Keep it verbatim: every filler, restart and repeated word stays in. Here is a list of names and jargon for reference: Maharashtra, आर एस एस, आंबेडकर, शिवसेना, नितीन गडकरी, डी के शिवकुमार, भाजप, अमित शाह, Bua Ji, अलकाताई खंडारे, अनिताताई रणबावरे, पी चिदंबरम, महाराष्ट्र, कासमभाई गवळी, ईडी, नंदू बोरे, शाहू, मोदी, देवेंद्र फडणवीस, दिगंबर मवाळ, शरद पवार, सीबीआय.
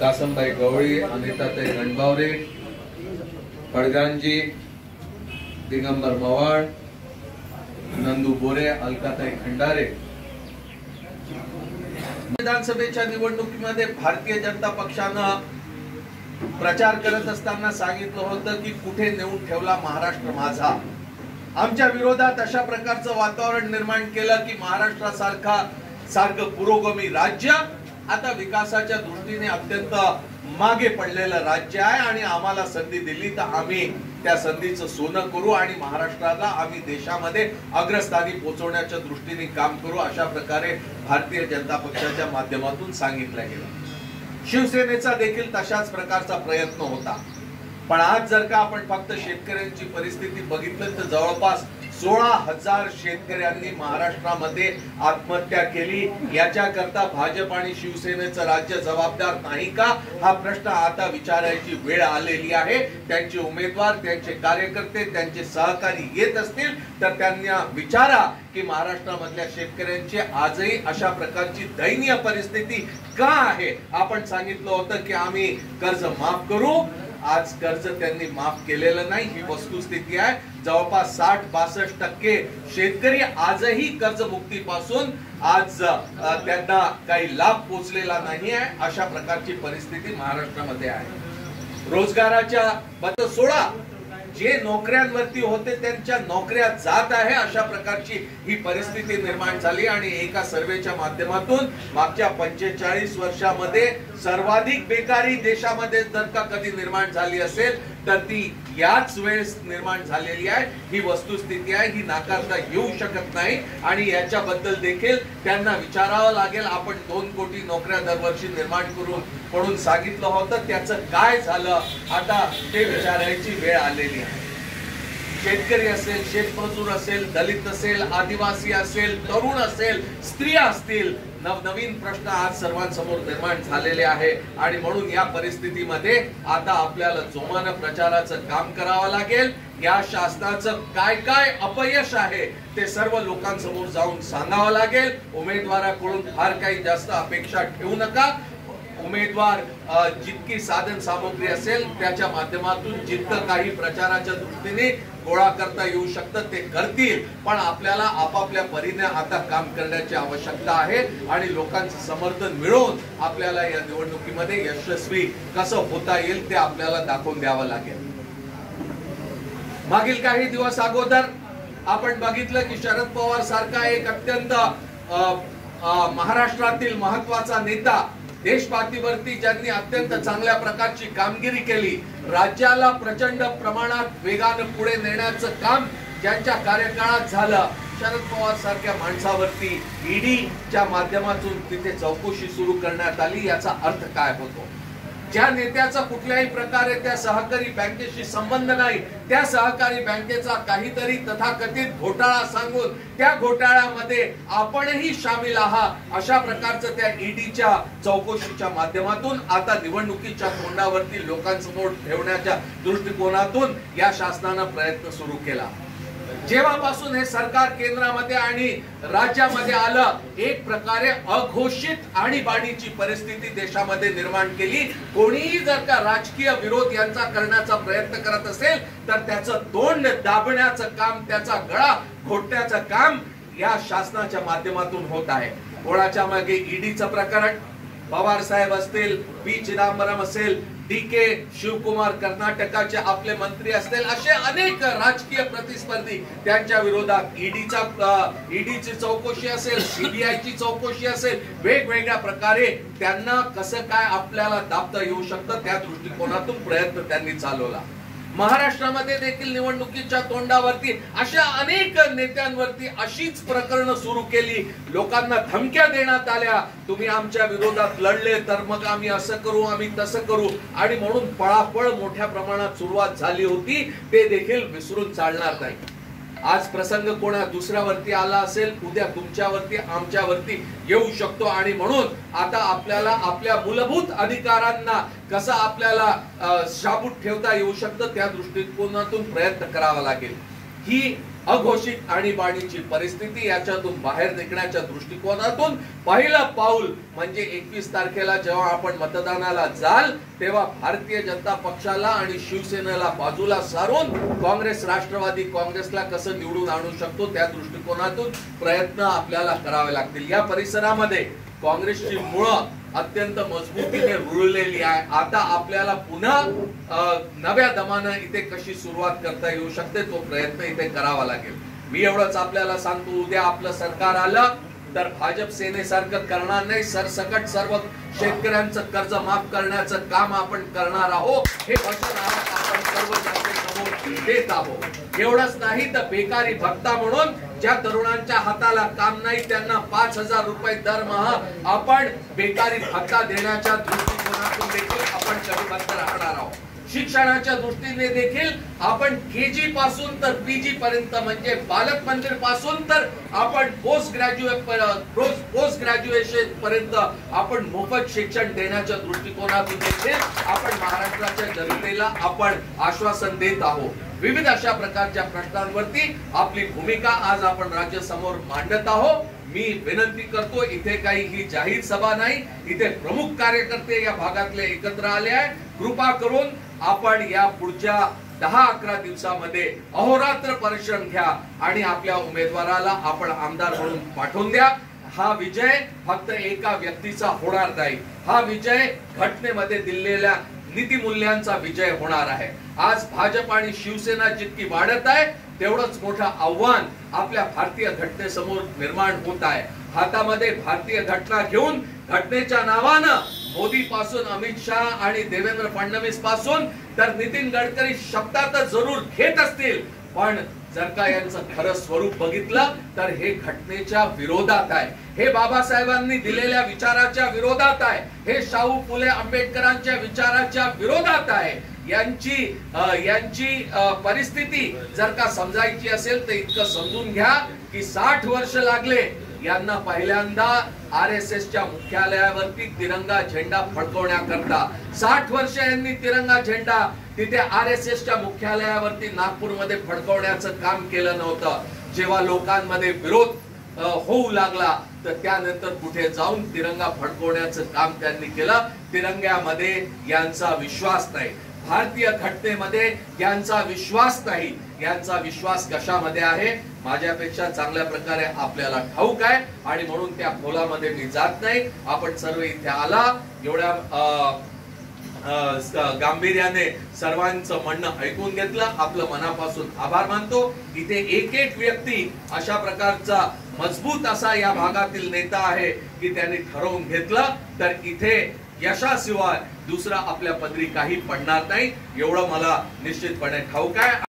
कासमभाई गवळी, अनिताताई रणबावरे, फडगांजी, दिगंबर मवाळ, नंदू बोरे, अलकाताई खंडारे। विधानसभेच्या निवडणुकीमध्ये भारतीय जनता पक्षाने प्रचार करत असताना सांगितलं होतं की कुठे नेऊन ठेवला महाराष्ट्र माझा। आमच्या विरोधात अशा प्रकारचं वातावरण निर्माण केलं की महाराष्ट्रासारखा सारखं पुरोगामी राज्य आता विकासाच्या दृष्टीने अत्यंत मागे पडलेलं राज्य आहे आणि आम्हाला संधी दिली तर आम्ही त्या संधीचं सोनं करू आणि महाराष्ट्राला आम्ही देशामध्ये अग्रस्थानी पोहोचवण्याच्या दृष्टीने काम करू, अशा प्रकारे भारतीय जनता पक्षाच्या माध्यमातून सांगितलं गेलं। शिवसेनेचा देखील तशाच प्रकारचा प्रयत्न होता, पण आज जर का आपण फक्त शेतकऱ्यांची परिस्थिती बघितलं तर जवळपास सोळा हजार शेतकऱ्यांनी महाराष्ट्रामध्ये आत्महत्या केली। याच्याकरता भाजप आणि शिवसेनेचं राज्य जबाबदार नाही का, हा प्रश्न आता विचारायची वेळ आलेली आहे। त्यांचे उमेदवार, त्यांचे कार्यकर्ते, त्यांचे सहकारी येत असतील तर त्यांना विचारा की महाराष्ट्रामधल्या शेतकऱ्यांची आजही अशा प्रकारची दयनीय परिस्थिती का आहे। आपण सांगितलं होतं की आम्ही कर्ज माफ करू, आज कर्ज त्यांनी माफ केलेलं नाही, ही वस्तुस्थिती आहे। जवळपास साठ बासष्ट टक्के शेतकरी आजही कर्जमुक्तीपासून आज त्यांना काही लाभ पोहोचलेला नाही आहे, अशा प्रकारची परिस्थिती महाराष्ट्रामध्ये आहे। रोजगाराच्या बद्दल सोळा जे नोकऱ्यांवरती होते त्यांच्या नोकऱ्या जात आहे, अशा प्रकारची ही परिस्थिती निर्माण झाली आणि एका सर्वेच्या माध्यमातून मागच्या पंचेचाळीस वर्षामध्ये सर्वाधिक बेकारी देशामध्ये जर का कधी निर्माण झाली असेल तर ती याच वेळेस निर्माण झालेली आहे। ही वस्तुस्थिती आहे, ही नाकारता येऊ शकत नाही आणि याच्याबद्दल देखील त्यांना विचारावं लागेल। आपण दोन कोटी नोकऱ्या दरवर्षी निर्माण करून म्हणून सांगितलं होतं, त्याचं काय झालं आता ते विचारायची वेळ आलेली आहे। शेतकरी असेल, शेतमजूर असेल, दलित असेल, आदिवासी असेल, तरुण असेल, स्त्रिया असतील, नवनवीन प्रश्न आज सर्वांसमोर निर्माण झालेले आहे आणि म्हणून या परिस्थितीमध्ये आता आपल्याला जोमानं प्रचाराचं काम करावं लागेल। या शासनाचं काय काय अपयश आहे ते सर्व लोकांसमोर जाऊन सांगावं लागेल। उमेदवाराकडून फार काही जास्त अपेक्षा ठेवू नका, उमेदवार जितकी साधन सामग्री असेल त्याच्या माध्यमातून जितकं काही प्रचाराच्या दृष्टीने गोळा करता येऊ शकतं ते करतील, पण आपल्याला आपापल्या परीने आता काम करण्याची आवश्यकता आहे आणि लोकांचं समर्थन मिळवून आपल्याला या निवडणुकीमध्ये यशस्वी कसं होता येईल ते आपल्याला दाखवून द्यावं लागेल। मागील काही दिवस अगोदर आपण बघितलं की शरद पवार सारखा एक अत्यंत महाराष्ट्रातील महत्वाचा नेता, देशपातळीवरती ज्यांनी अत्यंत चांगल्या प्रकारची कामगिरी केली, राज्याला प्रचंड प्रमाणात वेगानं पुढे नेण्याचं काम ज्यांच्या कार्यकाळात झालं, शरद पवार सारख्या माणसावरती ईडीच्या माध्यमातून तिथे चौकशी सुरू करण्यात आली, याचा अर्थ काय होतो? ज्या नेत्याचा कुठल्याही प्रकारे त्या सहकारी बँकेशी संबंध नाही, त्या सहकारी बँकेचा काहीतरी तथाकथित घोटाळा सांगून त्या घोटाळ्यामध्ये आपणही सामील आहात, अशा प्रकारचं त्या ईडीच्या चौकशीच्या माध्यमातून आता निवडणुकीच्या तोंडावरती लोकांसमोर ठेवण्याच्या दृष्टिकोनातून या शासनानं प्रयत्न सुरू केला। जेव्हापासून हे सरकार केंद्रामध्ये आणि राज्यामध्ये आलं, एक प्रकारे अघोषित आणीबाणीची परिस्थिती देशामध्ये निर्माण केली। कोणीही जर का राजकीय विरोध यांचा करण्याचा प्रयत्न करत असेल तर त्याचं तोंड दाबण्याचं काम, त्याचा गळा घोटण्याचं काम या शासनाच्या माध्यमातून होत आहे। कोणाच्या मागे ईडीचं प्रकरण, पवार साहेब असतील, पी चिदंबरम असेल, डी के शिवकुमार कर्नाटकाचे आपले मंत्री असतील, असे अनेक राजकीय प्रतिस्पर्धी त्यांच्या विरोधात ईडीचा ईडीची चौकशी असेल, सीबीआयची चौकशी असेल, वेगवेगळ्या प्रकारे त्यांना कसं काय आपल्याला दाबता येऊ शकतं त्या दृष्टिकोनातून प्रयत्न त्यांनी चालवला। महाराष्ट्रामध्ये देखील निवडणुकीच्या तोंडावरती अशा अनेक नेत्यांवरती अशीच प्रकरणं सुरू केली, लोकांना धमक्या देण्यात आल्या, तुम्ही आमच्या विरोधात लढले तर मग आम्ही असं करू, आम्ही तसं करू, आणि म्हणून पळापळ मोठ्या प्रमाणात सुरुवात झाली होती। ते देखील विसरून चालणार नाही। आज प्रसंग कोणा दुसऱ्यावरती आला असेल, उद्या तुमच्यावरती आमच्यावरती येऊ शकतो आणि म्हणून आता आपल्याला आपल्या मूलभूत अधिकारांना कसं आपल्याला शाबूत ठेवता येऊ शकतं त्या दृष्टिकोनातून प्रयत्न करावा लागेल। ही अघोषित आणीबाणीची परिस्थिती याच्यातून बाहेर निघण्याच्या दृष्टिकोनातून पहिला पाऊल म्हणजे एकवीस तारखेला जेव्हा आपण मतदानाला जाल तेव्हा भारतीय जनता पक्षाला आणि शिवसेनेला बाजूला सारून काँग्रेस राष्ट्रवादी काँग्रेसला कसं निवडून आणू शकतो त्या दृष्टिकोनातून प्रयत्न आपल्याला करावे लागतील। या परिसरामध्ये काँग्रेसची मुळं अत्यंत मजबूतीने रुळलेली आहे। आता आपल्याला पुन्हा नव्या दमानं इथे कशी सुरुवात करता येऊ शकते तो प्रयत्न इथे करावा लागेल। मी एवढंच आपल्याला सांगतो, उद्या आपलं सरकार आलं तर भाजप सेनेसारखं करणार नाही, सरसकट सर्व शेतकऱ्यांचं कर्ज माफ करण्याचं काम आपण करणार आहोत हे वचन आपण सर्व जनतेसमोर देत आहोत। एवढंच नाही तर बेकारी भत्ता म्हणून ज्या तरुणांच्या हाताला काम नाही त्यांना पाच हजार रुपये दरमहा आपण बेकारी भत्ता देण्याच्या दृष्टिकोनातून देखील आपण कटिबद्ध राहणार आहोत। शिक्षणाच्या दृष्टीने देखील आपण केजी पासून तर पीजी पर्यंत म्हणजे बालक मंदिर पासून तर आपण पोस्ट ग्रॅज्युएट पोस्ट ग्रॅज्युएशन पर्यंत आपण मोफत शिक्षण देण्याच्या दृष्टिकोनातून देखील आपण महाराष्ट्राच्या जनतेला आपण आश्वासन देत आहोत। विविध अशा प्रकारच्या प्रश्नांवरती आपली भूमिका आज आपण राज्य समोर मांडत आहोत। मी विनंती करतो, इथे काही ही जाहीर सभा नाही, इथे प्रमुख कार्यकर्ते या भागातले एकत्र आले आहे। कृपा करून आपण या पुढच्या दहा अकरा दिवसामध्ये अहोरात्र परिश्रम घ्या आणि आपल्या उमेदवाराला आपण आमदार म्हणून पाठवून द्या। हा विजय फक्त एका व्यक्तीचा होणार नाही, हा विजय घटनेमध्ये दिलेल्या नीतिमूल्यांचा विजय होणार आहे। आज भाजप आणि शिवसेना जितकी वाढत आहे तेवढंच मोठं आव्हान आपल्या भारतीय घटनेसमोर निर्माण होत आहे। हातामध्ये भारतीय घटना घेऊन घटनेच्या नावानं मोदी पासून अमित शाह आणि देवेंद्र फडणवीस पासून तर नितीन गडकरी शब्दात जरूर घेत असतील, पण जर का यांचं खरं स्वरूप बघितलं तर हे घटनेच्या विरोधात आहे, हे बाबासाहेबांनी दिलेल्या विचाराच्या विरोधात आहे, हे शाहू फुले आंबेडकरांच्या विचाराच्या विरोधात आहे। यांची यांची परिस्थिती जर का समजायची असेल तर इतकं समजून घ्या की साठ वर्ष लागले यांना पहिल्यांदा आर एस एस च्या मुख्यालयावरती तिरंगा झेंडा फडकवण्याकरता। साठ वर्ष यांनी तिरंगा झेंडा तिथे आर एस एस च्या मुख्यालयावरती नागपूरमध्ये फडकवण्याचं काम केलं नव्हतं। जेव्हा लोकांमध्ये विरोध होऊ लागला तर त्यानंतर कुठे जाऊन तिरंगा फडकवण्याचं काम त्यांनी केलं। तिरंग्यामध्ये यांचा विश्वास नाही, भारतीय घटनेमध्ये यांचा विश्वास नाही। यांचा विश्वास कशामध्ये आहे माझ्यापेक्षा चांगल्या प्रकारे आपल्याला ठाऊक आहे आणि म्हणून त्या खोलामध्ये मी जात नाही। आपण सर्व इथे आला, एवढ्या गांभीर्याने सर्वांचं म्हणणं ऐकून घेतलं, आपलं मनापासून आभार मानतो। इथे एक एक व्यक्ती अशा प्रकारचा मजबूत असा या भागातील नेता आहे की त्यांनी ठरवून घेतलं तर इथे यशाशिवाय दुसरा आपल्या पदरी काही पडणार नाही एवढं मला निश्चितपणे ठाऊक आहे।